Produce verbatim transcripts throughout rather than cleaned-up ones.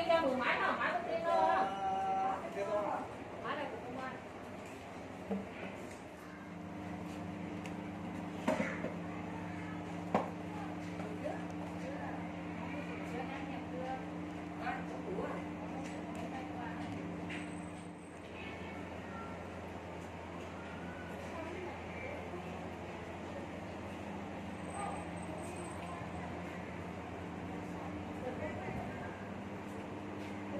đi theo đường máy nào, máy đi đâu á? Máy này của công an. Hãy subscribe cho kênh Ghiền Mì Gõ để không bỏ lỡ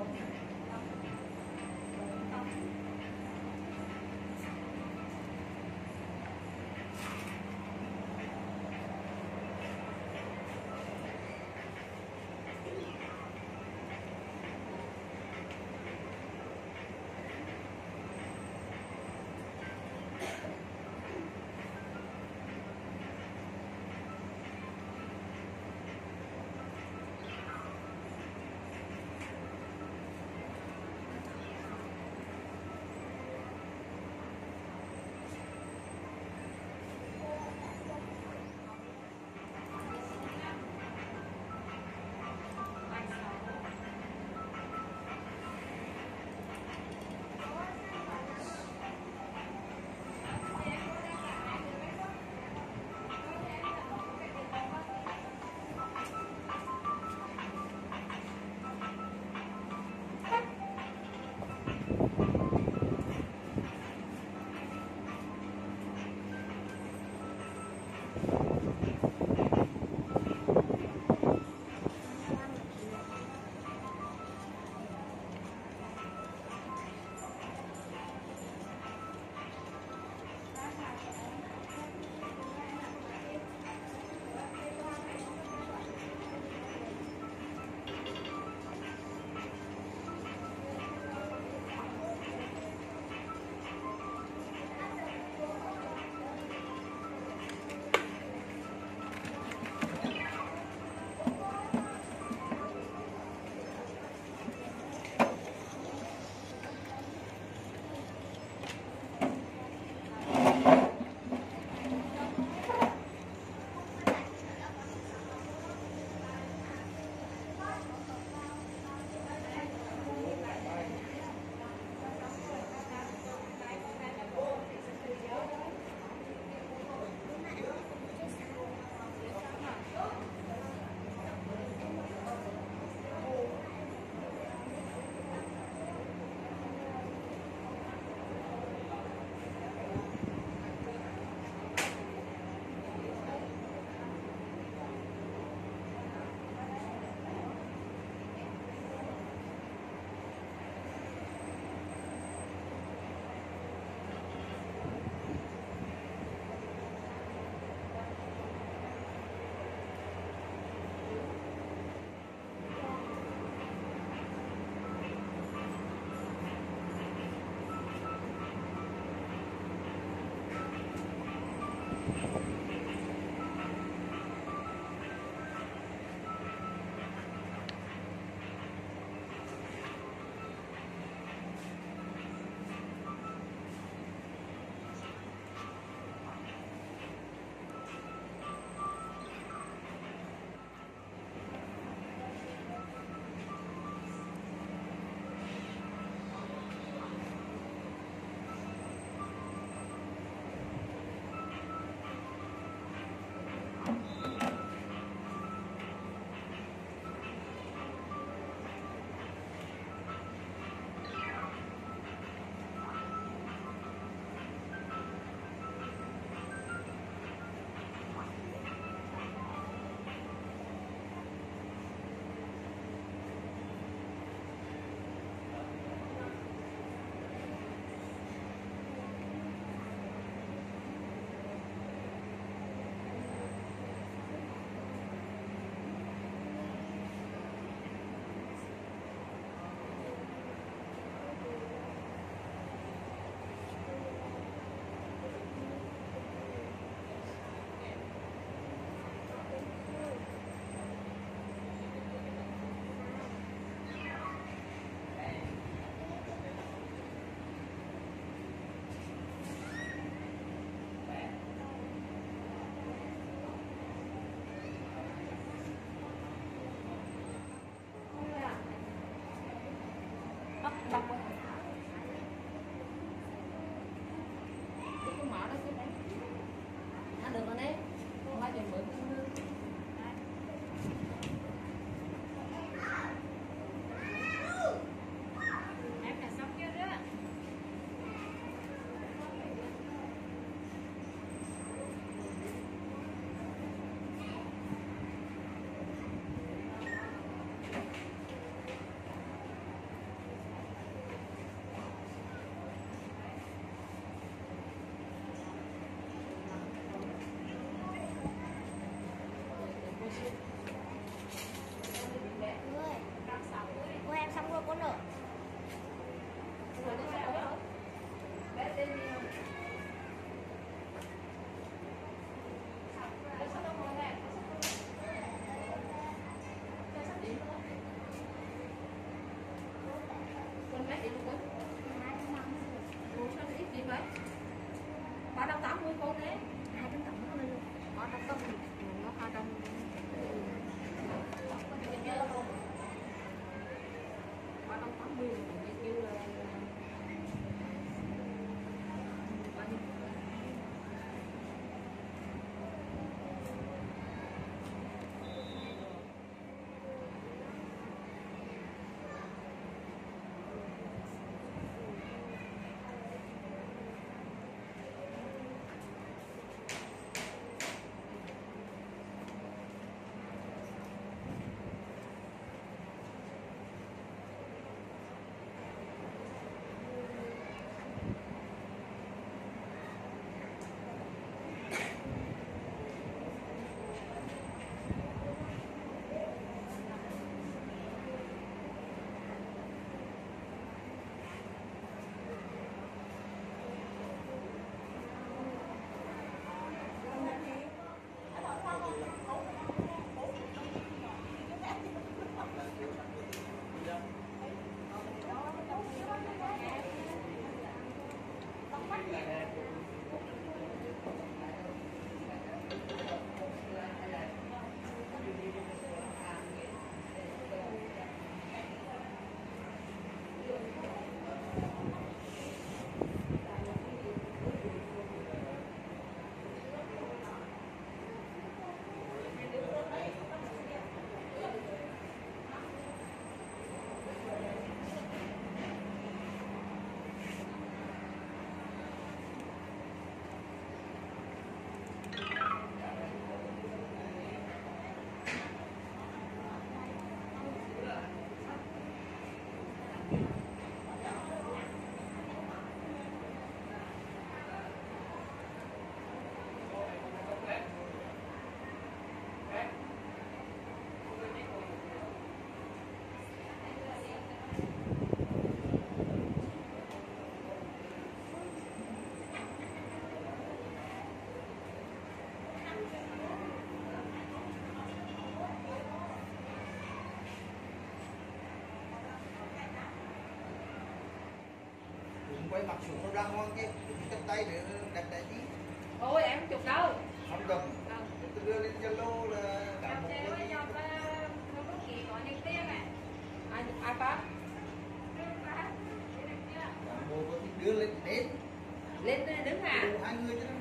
Okay. Quay mặt xuống nó ra ngon kia, chụp tay để đẹp đẹp đi. Ôi em chụp đâu? Không được. Vâng. Tôi đưa lên Zalo là cả một cái. Bây giờ nó có gì có những tiếng này. Ai chụp iPad? iPad. Đưa lên đến. Lên đứng à? Hai người chứ.